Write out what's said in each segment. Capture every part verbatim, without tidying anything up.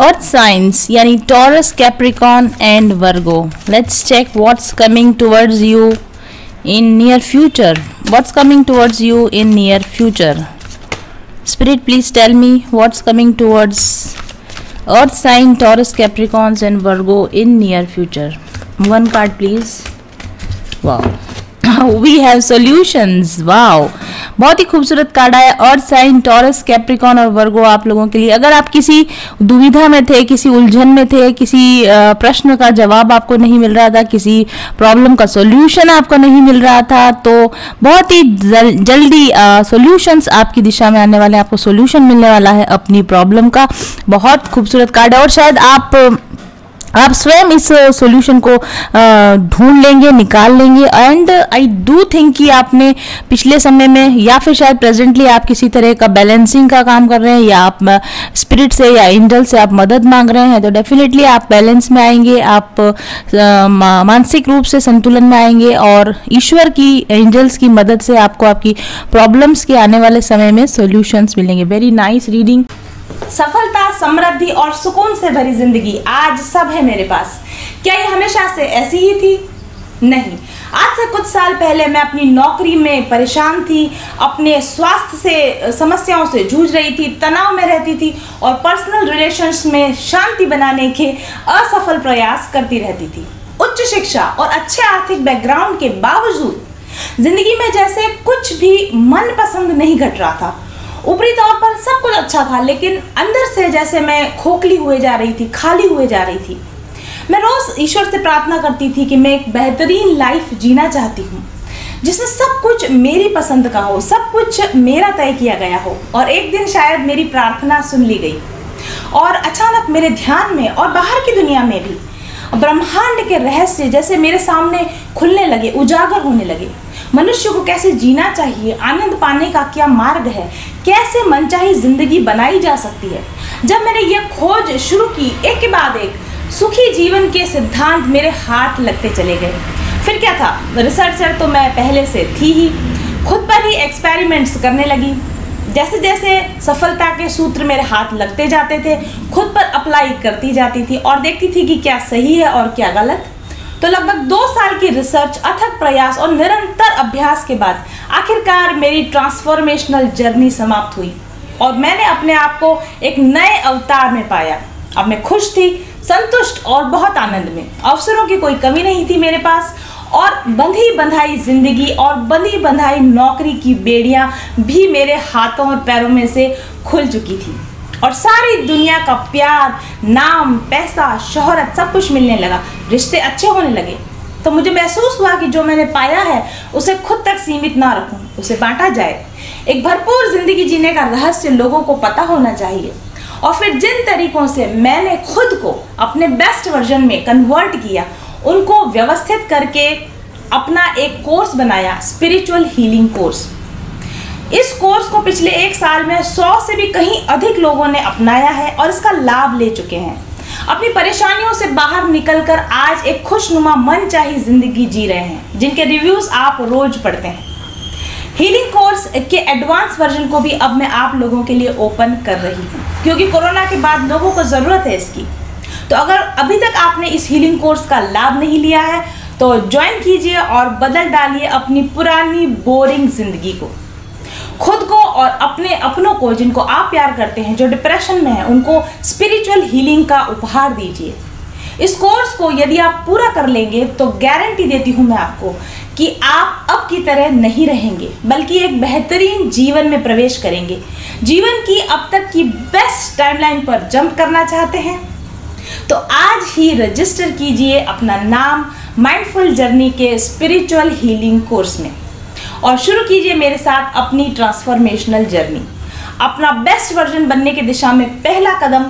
Earth signs यानी Taurus, Capricorn and Virgo. Let's check what's coming towards you in near future. What's coming towards you in near future? Spirit, please tell me what's coming towards Earth sign, Taurus, Capricorns and Virgo in near future. One card please. Wow. We have solutions. Wow, बहुत ही खूबसूरत card आया. अर्थ sign, taurus, Capricorn और वर्गो आप लोगों के लिए. अगर आप किसी दुविधा में थे, किसी उलझन में थे, किसी प्रश्न का जवाब आपको नहीं मिल रहा था, किसी प्रॉब्लम का सॉल्यूशन आपको नहीं मिल रहा था, तो बहुत ही जल, जल्दी सॉल्यूशंस आपकी दिशा में आने वाले, आपको सॉल्यूशन मिलने वाला है अपनी प्रॉब्लम का. बहुत खूबसूरत कार्ड है और शायद आप आप स्वयं इस सॉल्यूशन को ढूंढ लेंगे, निकाल लेंगे. एंड आई डू थिंक कि आपने पिछले समय में या फिर शायद प्रेजेंटली आप किसी तरह का बैलेंसिंग का काम कर रहे हैं, या आप स्पिरिट से या एंजल से आप मदद मांग रहे हैं, तो डेफिनेटली आप बैलेंस में आएंगे, आप मानसिक रूप से संतुलन में आएंगे और ईश्वर की, एंजल्स की मदद से आपको आपकी प्रॉब्लम्स के आने वाले समय में सॉल्यूशंस मिलेंगे. Very nice reading. सफलता, समृद्धि और सुकून से भरी जिंदगी आज सब है मेरे पास. क्या ये हमेशा से ऐसी ही थी? नहीं. आज से कुछ साल पहले मैं अपनी नौकरी में परेशान थी, अपने स्वास्थ्य से समस्याओं से जूझ रही थी, तनाव में रहती थी और पर्सनल रिलेशंस में शांति बनाने के असफल प्रयास करती रहती थी. उच्च शिक्षा और अच्छे आर्थिक बैकग्राउंड के बावजूद जिंदगी में जैसे कुछ भी मनपसंद नहीं घट रहा था. ऊपरी तौर पर सब कुछ अच्छा था, लेकिन अंदर से जैसे मैं खोखली हुए जा रही थी, खाली हुए जा रही थी. मैं रोज़ ईश्वर से प्रार्थना करती थी कि मैं एक बेहतरीन लाइफ जीना चाहती हूँ जिसमें सब कुछ मेरी पसंद का हो, सब कुछ मेरा तय किया गया हो. और एक दिन शायद मेरी प्रार्थना सुन ली गई और अचानक मेरे ध्यान में और बाहर की दुनिया में भी ब्रह्मांड के रहस्य जैसे मेरे सामने खुलने लगे, उजागर होने लगे. मनुष्य को कैसे जीना चाहिए, आनंद पाने का क्या मार्ग है, कैसे मनचाही जिंदगी बनाई जा सकती है. जब मैंने यह खोज शुरू की, एक के बाद एक सुखी जीवन के सिद्धांत मेरे हाथ लगते चले गए. फिर क्या था, रिसर्चर तो मैं पहले से थी ही, खुद पर ही एक्सपेरिमेंट्स करने लगी. जैसे जैसे सफलता के सूत्र मेरे हाथ लगते जाते थे, खुद पर अप्लाई करती जाती थी और देखती थी कि क्या सही है और क्या गलत. तो लगभग दो साल की रिसर्च, अथक प्रयास और निरंतर अभ्यास के बाद आखिरकार मेरी ट्रांसफॉर्मेशनल जर्नी समाप्त हुई और मैंने अपने आप को एक नए अवतार में पाया. अब मैं खुश थी, संतुष्ट और बहुत आनंद में. अवसरों की कोई कमी नहीं थी मेरे पास और बंधी बंधाई जिंदगी और बंधी बंधाई नौकरी की बेड़ियां भी मेरे हाथों और पैरों में से खुल चुकी थी. और सारी दुनिया का प्यार, नाम, पैसा, शोहरत सब कुछ मिलने लगा, रिश्ते अच्छे होने लगे. तो मुझे महसूस हुआ कि जो मैंने पाया है उसे खुद तक सीमित ना रखूं, उसे बांटा जाए. एक भरपूर जिंदगी जीने का रहस्य लोगों को पता होना चाहिए. और फिर जिन तरीकों से मैंने खुद को अपने बेस्ट वर्जन में कन्वर्ट किया, उनको व्यवस्थित करके अपना एक कोर्स बनाया, स्पिरिचुअल हीलिंग कोर्स. इस कोर्स को पिछले एक साल में सौ से भी कहीं अधिक लोगों ने अपनाया है और इसका लाभ ले चुके हैं. अपनी परेशानियों से बाहर निकलकर आज एक खुशनुमा, मनचाही जिंदगी जी रहे हैं, जिनके रिव्यूज आप रोज पढ़ते हैं. हीलिंग कोर्स के एडवांस वर्जन को भी अब मैं आप लोगों के लिए ओपन कर रही हूँ, क्योंकि कोरोना के बाद लोगों को ज़रूरत है इसकी. तो अगर अभी तक आपने इस हीलिंग कोर्स का लाभ नहीं लिया है तो ज्वाइन कीजिए और बदल डालिए अपनी पुरानी बोरिंग जिंदगी को. खुद को और अपने अपनों को, जिनको आप प्यार करते हैं, जो डिप्रेशन में हैं, उनको स्पिरिचुअल हीलिंग का उपहार दीजिए. इस कोर्स को यदि आप पूरा कर लेंगे तो गारंटी देती हूँ मैं आपको कि आप अब की तरह नहीं रहेंगे, बल्कि एक बेहतरीन जीवन में प्रवेश करेंगे. जीवन की अब तक की बेस्ट टाइमलाइन पर जंप करना चाहते हैं तो आज ही रजिस्टर कीजिए अपना नाम माइंडफुल जर्नी के स्पिरिचुअल हीलिंग कोर्स में और शुरू कीजिए मेरे साथ अपनी ट्रांसफॉर्मेशनल जर्नी. अपना बेस्ट वर्जन बनने की दिशा में पहला कदम.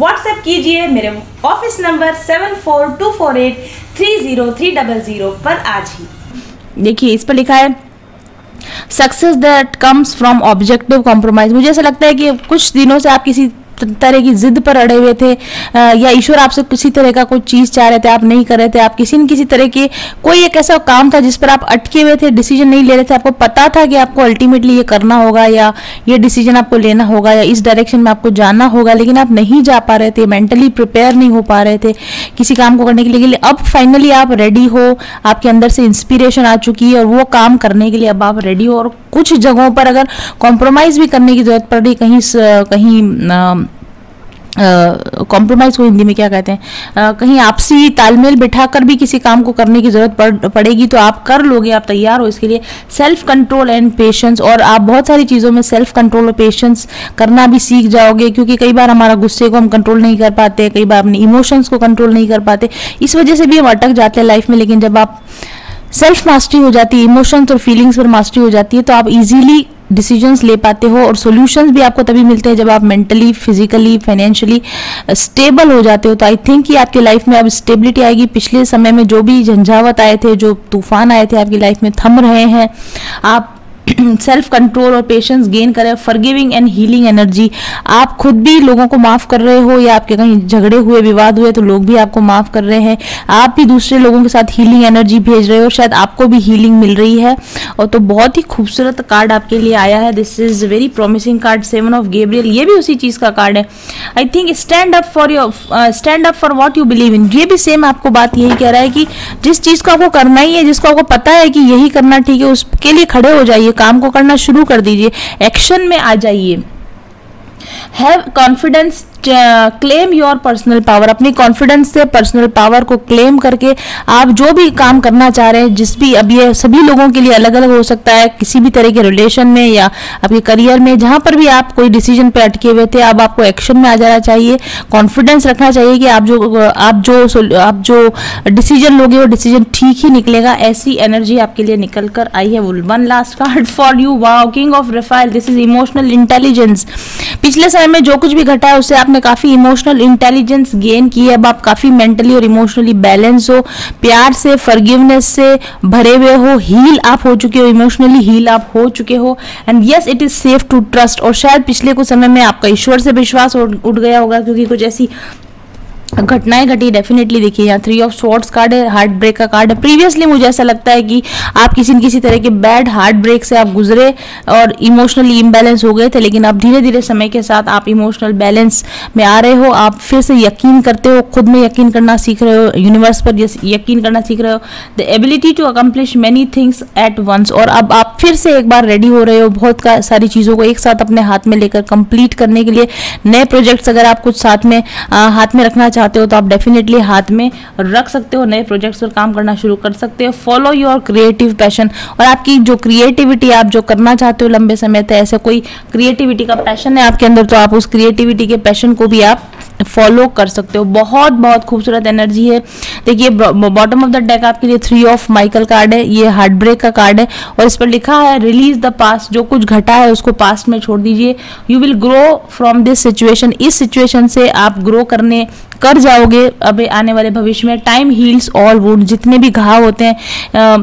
व्हाट्सएप कीजिए मेरे office number seven four two four eight three zero three zero zero पर आज ही. देखिए इस पर लिखा है success that comes from objective compromise. मुझे ऐसा लगता है कि कुछ दिनों से आप किसी तरह की जिद पर अड़े हुए थे या ईश्वर आपसे किसी तरह का कोई चीज चाह रहे थे, आप नहीं कर रहे थे, आप किसी न किसी तरह के कोई एक ऐसा काम था जिस पर आप अटके हुए थे, डिसीजन नहीं ले रहे थे। आपको पता था कि आपको अल्टीमेटली ये करना होगा या ये डिसीजन आपको लेना होगा या इस डायरेक्शन में आपको जाना होगा, लेकिन आप नहीं जा पा रहे थे, मेंटली प्रिपेयर नहीं हो पा रहे थे किसी काम को करने के लिए। अब फाइनली आप रेडी हो, आपके अंदर से इंस्पिरेशन आ चुकी है और वो काम करने के लिए अब आप रेडी हो। और कुछ जगहों पर अगर कॉम्प्रोमाइज भी करने की जरूरत पड़ रही, कहीं कहीं कॉम्प्रोमाइज uh, को हिंदी में क्या कहते हैं, uh, कहीं आपसी तालमेल बिठाकर भी किसी काम को करने की जरूरत पड़, पड़ेगी तो आप कर लोगे, आप तैयार हो इसके लिए। सेल्फ कंट्रोल एंड पेशेंस, और आप बहुत सारी चीज़ों में सेल्फ कंट्रोल और पेशेंस करना भी सीख जाओगे, क्योंकि कई बार हमारा गुस्से को हम कंट्रोल नहीं कर पाते, कई बार अपने इमोशंस को कंट्रोल नहीं कर पाते, इस वजह से भी हम अटक जाते हैं लाइफ में। लेकिन जब आप सेल्फ मास्टरी हो जाती है, इमोशंस और फीलिंग्स पर मास्टरी हो जाती है, तो आप इजीली डिसीजंस ले पाते हो और सॉल्यूशंस भी आपको तभी मिलते हैं जब आप मेंटली, फिजिकली, फाइनेंशियली स्टेबल हो जाते हो। तो आई थिंक कि आपकी लाइफ में अब स्टेबिलिटी आएगी। पिछले समय में जो भी झंझावत आए थे, जो तूफान आए थे आपकी लाइफ में, थम रहे हैं। आप सेल्फ कंट्रोल और पेशेंस गेन करें। फॉरगिविंग एंड हीलिंग एनर्जी, आप खुद भी लोगों को माफ़ कर रहे हो, या आपके कहीं झगड़े हुए, विवाद हुए तो लोग भी आपको माफ़ कर रहे हैं, आप भी दूसरे लोगों के साथ हीलिंग एनर्जी भेज रहे हो, शायद आपको भी हीलिंग मिल रही है। और तो बहुत ही खूबसूरत कार्ड आपके लिए आया है। This is very promising card, seven of Gabriel, ये भी उसी चीज़ का कार्ड है। I think stand up for your, stand up for what you believe in, ये भी सेम आपको बात यही कह रहा है कि जिस चीज़ को आपको करना ही है, जिसको आपको पता है कि यही करना ठीक है, उसके लिए खड़े हो जाइए, काम को करना शुरू कर दीजिए, एक्शन में आ जाइए। Have confidence, claim your personal power, अपनी कॉन्फिडेंस से पर्सनल पावर को क्लेम करके आप जो भी काम करना चाह रहे हैं, जिस भी, अब ये सभी लोगों के लिए अलग अलग हो सकता है, किसी भी तरह के रिलेशन में या आपके करियर में, जहां पर भी आप कोई डिसीजन पे अटके हुए थे, अब आपको एक्शन में आ जाना चाहिए। कॉन्फिडेंस रखना चाहिए कि आप जो आप जो आप जो डिसीजन लोगे वो डिसीजन ठीक ही निकलेगा। ऐसी एनर्जी आपके लिए निकल कर आई है। One last card for you, wow, king of Rafale, this is emotional intelligence. पिछले समय में जो कुछ भी घटा है उससे आपने काफी इमोशनल इंटेलिजेंस गेन की है। अब आप काफी मेंटली और इमोशनली बैलेंस हो, प्यार से, फॉरगिवनेस से भरे हुए हो, हील आप हो चुके हो, इमोशनली हील आप हो चुके हो। And yes, it is safe to trust, और शायद पिछले कुछ समय में आपका ईश्वर से विश्वास उठ गया होगा, क्योंकि कुछ ऐसी घटनाएं घटी डेफिनेटली। देखिए यहाँ थ्री ऑफ स्वॉर्ड्स कार्ड है, हार्ट ब्रेक का कार्ड है। प्रीवियसली मुझे ऐसा लगता है कि आप किसी न किसी तरह के बैड हार्ट ब्रेक से आप गुजरे और इमोशनली इम्बैलेंस हो गए थे, लेकिन अब धीरे धीरे समय के साथ आप इमोशनल बैलेंस में आ रहे हो। आप फिर से यकीन करते हो, खुद में यकीन करना सीख रहे हो, यूनिवर्स पर यकीन करना सीख रहे हो। The ability to accomplish many things at once, और अब आप फिर से एक बार रेडी हो रहे हो बहुत सारी चीज़ों को एक साथ अपने हाथ में लेकर कंप्लीट करने के लिए। नए प्रोजेक्ट्स अगर आप कुछ साथ में हाथ में रखना चाहते हो तो आप डेफिनेटली हाथ में रख सकते हो, नए प्रोजेक्ट्स पर काम करना शुरू कर सकते हो। फॉलो योर क्रिएटिव पैशन, और आपकी जो क्रिएटिविटी, आप जो करना चाहते हो लंबे समय तक, ऐसे कोई क्रिएटिविटी का पैशन है आपके अंदर, तो आप उस क्रिएटिविटी के पैशन को भी आप फॉलो कर सकते हो। बहुत बहुत खूबसूरत एनर्जी है। देखिए बॉटम ऑफ द डेक आपके लिए थ्री ऑफ माइकल कार्ड है, ये हार्ट ब्रेक का कार्ड है, और इस पर लिखा है रिलीज द पास्ट, जो कुछ घटा है उसको पास्ट में छोड़ दीजिए। You will grow from this situation, इस सिचुएशन से आप ग्रो करने कर जाओगे अब आने वाले भविष्य में। टाइम हील्स ऑल वुंड, जितने भी घाव होते हैं आ,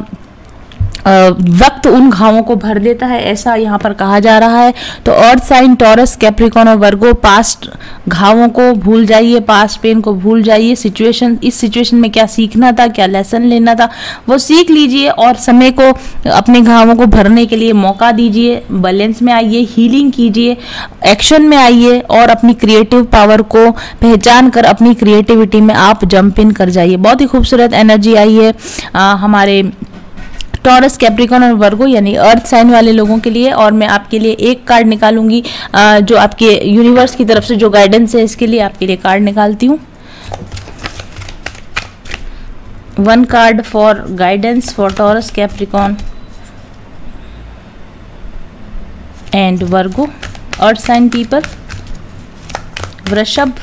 Uh, वक्त उन घावों को भर देता है, ऐसा यहाँ पर कहा जा रहा है। तो अर्थ साइन टॉरस, कैप्रिकॉन और वर्गो, पास्ट घावों को भूल जाइए, पास्ट पेन को भूल जाइए। सिचुएशन, इस सिचुएशन में क्या सीखना था, क्या लेसन लेना था, वो सीख लीजिए और समय को अपने घावों को भरने के लिए मौका दीजिए। बैलेंस में आइए, हीलिंग कीजिए, एक्शन में आइए और अपनी क्रिएटिव पावर को पहचान कर अपनी क्रिएटिविटी में आप जंप इन कर जाइए। बहुत ही खूबसूरत एनर्जी आई है आ, हमारे टॉरस, कैप्रिकॉन और वर्गो यानी अर्थ साइन वाले लोगों के लिए। और मैं आपके लिए एक कार्ड निकालूंगी जो आपके यूनिवर्स की तरफ से जो गाइडेंस है इसके लिए आपके लिए कार्ड निकालती हूँ। One card for guidance for Taurus, Capricorn and Virgo, earth sign people, वृषभ,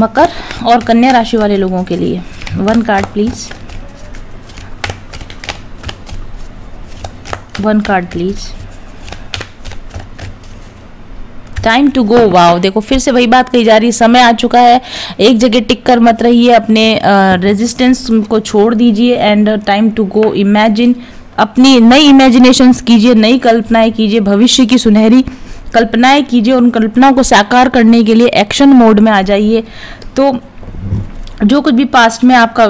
मकर और कन्या राशि वाले लोगों के लिए। One card please, one card please. Time to go, wow, देखो फिर से वही बात कही जा रही है, समय आ चुका है, एक जगह टिक कर मत रहिए, अपने रेजिस्टेंस uh, को छोड़ दीजिए and time to go. Imagine, अपनी नई इमेजिनेशंस कीजिए, नई कल्पनाएं कीजिए, भविष्य की सुनहरी कल्पनाएं कीजिए, उन कल्पनाओं को साकार करने के लिए एक्शन मोड में आ जाइए। तो जो कुछ भी पास्ट में आपका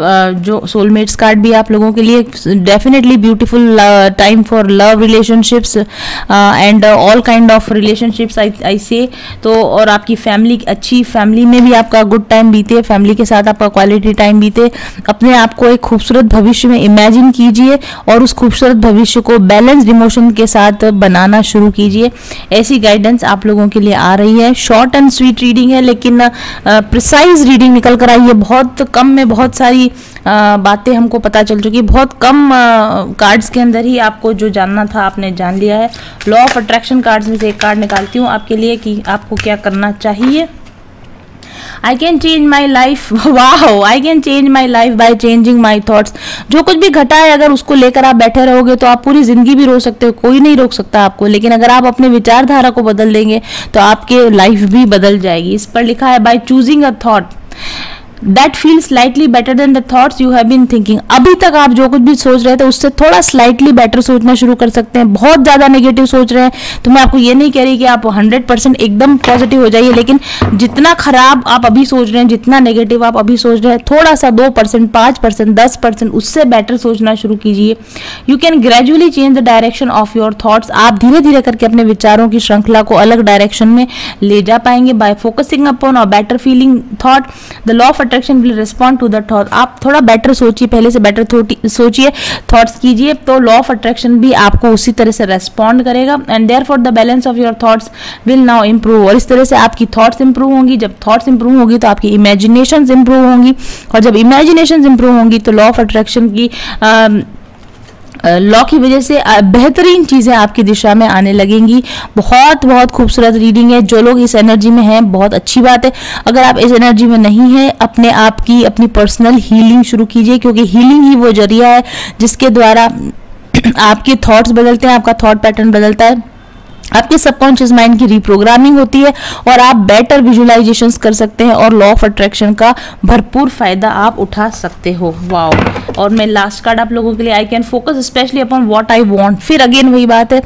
जो सोलमेट्स कार्ड भी आप लोगों के लिए definitely beautiful time for love relationships and all kind of relationships I I say. तो और आपकी फैमिली, अच्छी फैमिली में भी आपका गुड टाइम बीते, फैमिली के साथ आपका क्वालिटी टाइम बीते। अपने आप को एक खूबसूरत भविष्य में इमेजिन कीजिए और उस खूबसूरत भविष्य को बैलेंस्ड इमोशन के साथ बनाना शुरू कीजिए। ऐसी गाइडेंस आप लोगों के लिए आ रही है। शॉर्ट एंड स्वीट रीडिंग है लेकिन प्रिसाइज रीडिंग निकल कर आई है। बहुत कम में बहुत सारी बातें हमको पता चल चुकी, बहुत कम कार्ड्स के अंदर ही आपको जो जानना था आपने जान लिया है। लॉ ऑफ अट्रैक्शन कार्ड्स में से एक कार्ड निकालती हूँ आपके लिए कि आपको क्या करना चाहिए। I can change my life, वाह, I can change my life by changing my thoughts. जो कुछ भी घटा है अगर उसको लेकर आप बैठे रहोगे तो आप पूरी जिंदगी भी रो सकते हो, कोई नहीं रोक सकता आपको। लेकिन अगर आप अपने विचारधारा को बदल देंगे तो आपके लाइफ भी बदल जाएगी। इस पर लिखा है by choosing a thought That feels slightly better than the thoughts you have been thinking। अभी तक आप जो कुछ भी सोच रहे थे उससे थोड़ा slightly better सोचना शुरू कर सकते हैं। बहुत ज़्यादा negative सोच रहे हैं तो मैं आपको ये नहीं कह रही कि आप हंड्रेड परसेंट एकदम positive हो जाइए, लेकिन जितना खराब आप अभी सोच रहे हैं, जितना negative आप अभी सोच रहे हैं, थोड़ा सा two percent, five percent, ten percent उससे better सोचना शुरू कीजिए। You can gradually change the direction of your thoughts। आप धीरे धीरे करके अपने विचारों की श्रृंखला को अलग डायरेक्शन में ले जा पाएंगे by focusing upon a better feeling thought। The law of attraction will respond to the thought. आप थोड़ा बेटर सोचिए, पहले से बेटर सोचिए, थॉट्स कीजिए तो लॉ ऑफ अट्रैक्शन भी आपको उसी तरह से रेस्पॉन्ड करेगा। And therefore the balance of your thoughts will now improve. और इस तरह से आपकी थॉट्स इंप्रूव होंगी। जब थॉट्स इंप्रूव होगी तो आपकी इमेजिनेशंस इंप्रूव होंगी, और जब इमेजिनेशंस इंप्रूव होंगी तो लॉ ऑफ अट्रैक्शन की आ, लॉ की वजह से बेहतरीन चीज़ें आपकी दिशा में आने लगेंगी। बहुत बहुत खूबसूरत रीडिंग है। जो लोग इस एनर्जी में हैं बहुत अच्छी बात है, अगर आप इस एनर्जी में नहीं हैं अपने आप की अपनी पर्सनल हीलिंग शुरू कीजिए, क्योंकि हीलिंग ही वो जरिया है जिसके द्वारा आपके थॉट्स बदलते हैं, आपका थॉट पैटर्न बदलता है, आपके सबकॉन्शियस माइंड की रिप्रोग्रामिंग होती है और आप बेटर विजुअलाइजेशंस कर सकते हैं और लॉ ऑफ अट्रैक्शन का भरपूर फायदा आप उठा सकते हो। वाओ। और मैं लास्ट कार्ड आप लोगों के लिए, I can focus specially upon what I want. फिर अगेन वही बात है,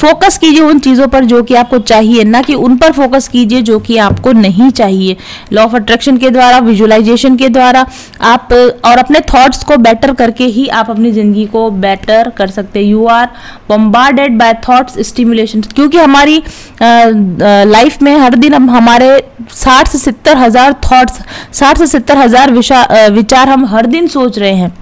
फोकस कीजिए उन चीज़ों पर जो कि आपको चाहिए, ना कि उन पर फोकस कीजिए जो कि आपको नहीं चाहिए। लॉ ऑफ अट्रैक्शन के द्वारा, विजुअलाइजेशन के द्वारा आप और अपने थॉट्स को बेटर करके ही आप अपनी ज़िंदगी को बेटर कर सकते हैं। You are bombarded by thoughts stimulation, क्योंकि हमारी लाइफ में हर दिन हम हमारे साठ से सत्तर हज़ार थाट्स, साठ से सत्तर हज़ार विचार हम हर दिन सोच रहे हैं,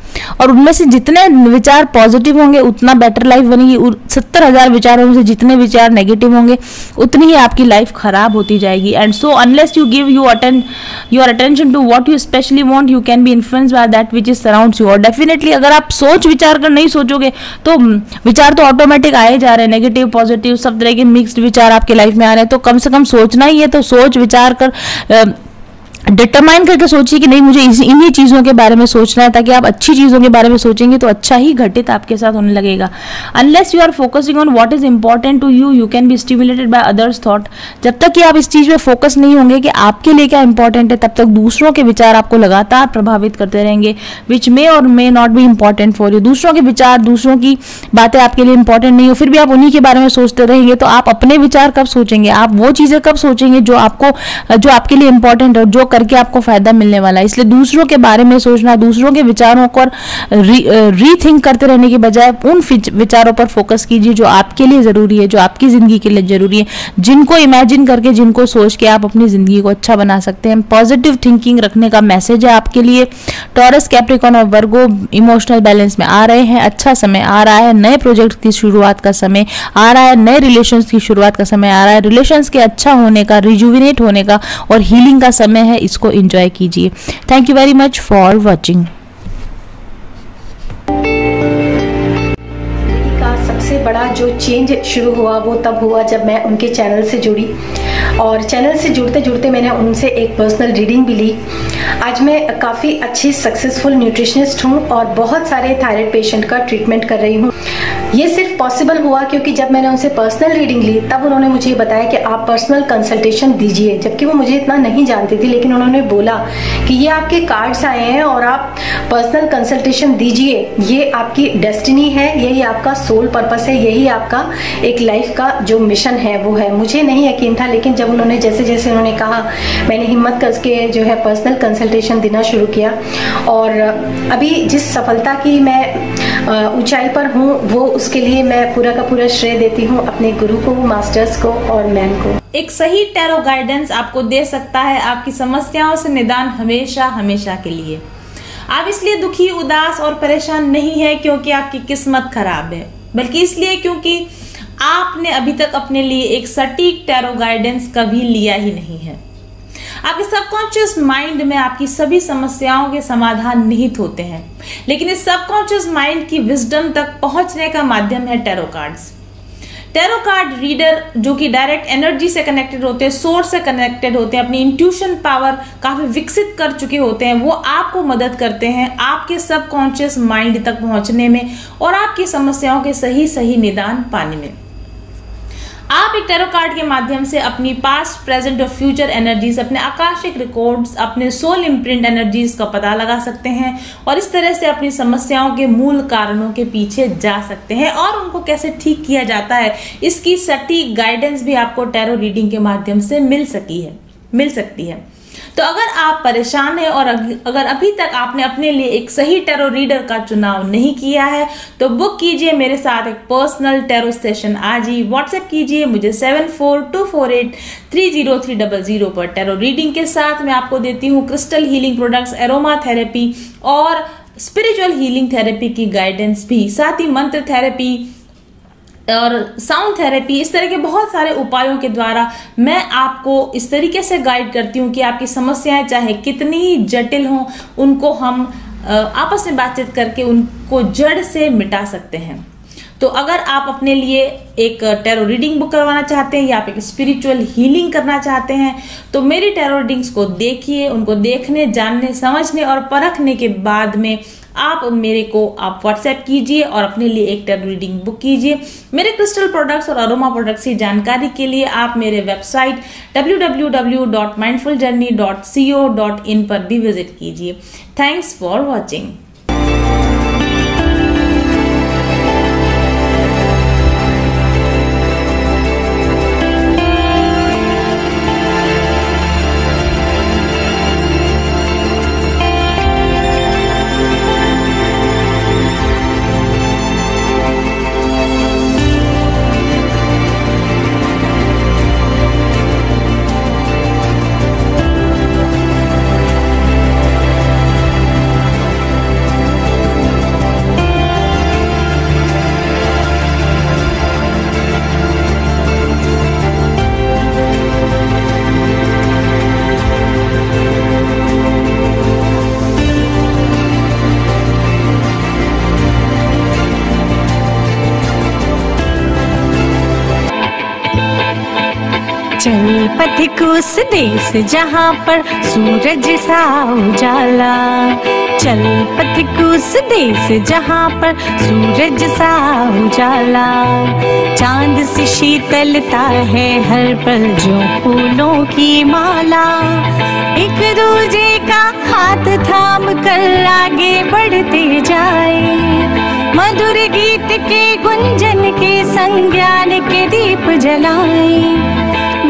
और उनमें से जितने विचार पॉजिटिव होंगे उतना बेटर लाइफ बनेगी, सत्तर हज़ार विचारों में से जितने विचार नेगेटिव होंगे उतनी ही आपकी लाइफ खराब होती जाएगी। And so unless you give you attend your attention to what you specially want, you can be influenced by that which is surrounds you. और डेफिनेटली अगर आप सोच विचार कर नहीं सोचोगे तो विचार तो ऑटोमेटिक आए जा रहे हैं, नेगेटिव पॉजिटिव सब तरह के मिक्स्ड विचार आपके लाइफ में आ रहे हैं। तो कम से कम सोचना ही है तो सोच विचार कर आ, डिटरमाइन करके सोचिए कि नहीं मुझे इन्हीं चीज़ों के बारे में सोचना है, ताकि आप अच्छी चीज़ों के बारे में सोचेंगे तो अच्छा ही घटित आपके साथ होने लगेगा। Unless you are focusing on what is important to you, you can be stimulated by others thought. जब तक कि आप इस चीज़ पे फोकस नहीं होंगे कि आपके लिए क्या इंपॉर्टेंट है, तब तक दूसरों के विचार आपको लगातार प्रभावित करते रहेंगे, विच मे और may not be important for you. दूसरों के विचार, दूसरों की बातें आपके लिए इंपॉर्टेंट नहीं हो, फिर भी आप उन्हीं के बारे में सोचते रहेंगे तो आप अपने विचार कब सोचेंगे, आप वो चीज़ें कब सोचेंगे जो आपको, जो आपके लिए इंपॉर्टेंट है, जो करके आपको फायदा मिलने वाला है। इसलिए दूसरों के बारे में सोचना, दूसरों के विचारों को रीथिंक करते रहने के बजाय उन विचारों पर फोकस कीजिए जो आपके लिए जरूरी है, जो आपकी जिंदगी के लिए जरूरी है, जिनको इमेजिन करके, जिनको सोच के आप अपनी जिंदगी को अच्छा बना सकते हैं। पॉजिटिव थिंकिंग रखने का मैसेज है आपके लिए। टॉरस, कैप्रिकॉर्न और वर्गो इमोशनल बैलेंस में आ रहे हैं। अच्छा समय आ रहा है, नए प्रोजेक्ट की शुरुआत का समय आ रहा है, नए रिलेशन की शुरुआत का समय आ रहा है, रिलेशन के अच्छा होने का, रिजुविनेट होने का और हीलिंग का समय है। इसको एंजॉय कीजिए। Thank you very much for watching. का सबसे बड़ा जो चेंज शुरू हुआ वो तब हुआ जब मैं उनके चैनल से जुड़ी, और चैनल से जुड़ते जुड़ते मैंने उनसे एक पर्सनल रीडिंग भी ली। आज मैं काफ़ी अच्छी सक्सेसफुल न्यूट्रिशनिस्ट हूँ और बहुत सारे थायराइड पेशेंट का ट्रीटमेंट कर रही हूँ। ये सिर्फ पॉसिबल हुआ क्योंकि जब मैंने उनसे पर्सनल रीडिंग ली तब उन्होंने मुझे बताया कि आप पर्सनल कंसल्टेशन दीजिए, जबकि वो मुझे इतना नहीं जानती थी, लेकिन उन्होंने बोला कि ये आपके कार्ड्स आए हैं और आप पर्सनल कंसल्टेशन दीजिए, ये आपकी डेस्टिनी है, यही आपका सोल पर्पस है, यही आपका एक लाइफ का जो मिशन है वो है। मुझे नहीं यकीन था, लेकिन जब उन्होंने जैसे जैसे उन्होंने कहा मैंने हिम्मत करके जो है पर्सनल कंसल्टेशन देना शुरू किया और अभी जिस सफलता की मैं ऊंचाई पर हूँ वो उसके लिए मैं पूरा का पूरा श्रेय देती हूँ अपने गुरु को, मास्टर्स को और मैम को। एक सही टैरो गाइडेंस आपको दे सकता है आपकी समस्याओं से निदान हमेशा हमेशा के लिए। आप इसलिए दुखी, उदास और परेशान नहीं है क्योंकि आपकी किस्मत खराब है, बल्कि इसलिए क्योंकि आपने अभी तक अपने लिए एक सटीक टैरो गाइडेंस कभी लिया ही नहीं है। आपके सबकॉन्शियस माइंड में आपकी सभी समस्याओं के समाधान निहित होते हैं, लेकिन इस सबकॉन्शियस माइंड की विजडम तक पहुंचने का माध्यम है tarot cards. Tarot card reader जो कि डायरेक्ट एनर्जी से कनेक्टेड होते हैं, सोर्स से कनेक्टेड होते हैं, अपनी इंट्यूशन पावर काफी विकसित कर चुके होते हैं, वो आपको मदद करते हैं आपके सबकॉन्शियस माइंड तक पहुंचने में और आपकी समस्याओं के सही सही निदान पाने में। आप एक टैरो कार्ड के माध्यम से अपनी पास्ट, प्रेजेंट और फ्यूचर एनर्जीज, अपने आकाशिक रिकॉर्ड्स, अपने सोल इम्प्रिंट एनर्जीज का पता लगा सकते हैं और इस तरह से अपनी समस्याओं के मूल कारणों के पीछे जा सकते हैं और उनको कैसे ठीक किया जाता है इसकी सटीक गाइडेंस भी आपको टैरो रीडिंग के माध्यम से मिल सकी है मिल सकती है। तो अगर आप परेशान हैं और अगर अभी तक आपने अपने लिए एक सही टैरो रीडर का चुनाव नहीं किया है तो बुक कीजिए मेरे साथ एक पर्सनल टैरो सेशन आज ही। व्हाट्सएप कीजिए मुझे seven four two four eight three zero three double zero पर। टैरो रीडिंग के साथ मैं आपको देती हूँ crystal healing products, aroma therapy और स्पिरिचुअल हीलिंग थेरेपी की गाइडेंस भी, साथ ही मंत्र थेरेपी और साउंड थेरेपी, इस तरह के बहुत सारे उपायों के द्वारा मैं आपको इस तरीके से गाइड करती हूँ कि आपकी समस्याएं चाहे कितनी ही जटिल हों उनको हम आपस में बातचीत करके उनको जड़ से मिटा सकते हैं। तो अगर आप अपने लिए एक टैरो रीडिंग बुक करवाना चाहते हैं या आप एक स्पिरिचुअल हीलिंग करना चाहते हैं तो मेरी टैरो रीडिंग्स को देखिए, उनको देखने, जानने, समझने और परखने के बाद में आप मेरे को आप व्हाट्सएप कीजिए और अपने लिए एक टैरो रीडिंग बुक कीजिए। मेरे क्रिस्टल प्रोडक्ट्स और अरोमा प्रोडक्ट्स की जानकारी के लिए आप मेरे website W W W dot mindful journey dot C O dot in पर भी विजिट कीजिए। Thanks for watching. चल पथिक उस देश जहाँ पर सूरज सा उजाला, चल पथिक उस देश जहाँ पर सूरज सा उजाला, चांद से शीतलता है हर पल जो फूलों की माला, एक दूजे का हाथ थाम कर आगे बढ़ते जाए, मधुर गीत के गुंजन के संज्ञान के दीप जलाए,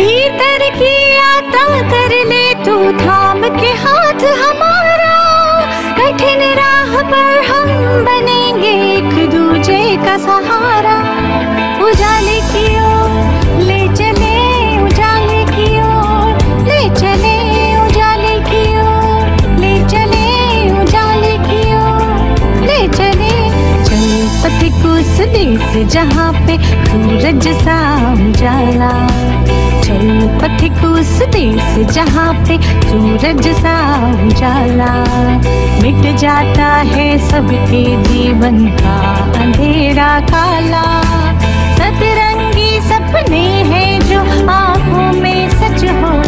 भीतर की यात्रा कर ले तू थाम के हाथ हमारा, कठिन राह पर हम बनेंगे एक दूजे का सहारा, उजाले की ओर ले चले, उजाले की ओर ले चले, उजाले की ओर ले चले, उजाले की ओर ले चले, चल पथिक उस देश जहाँ पे सूरज सा उजाला, चल पथिक उस देश जहाँ पे सूरज सा उजाला, मिट जाता है सबके जीवन का अंधेरा काला, सतरंगी सपने हैं जो आँखों में सच हो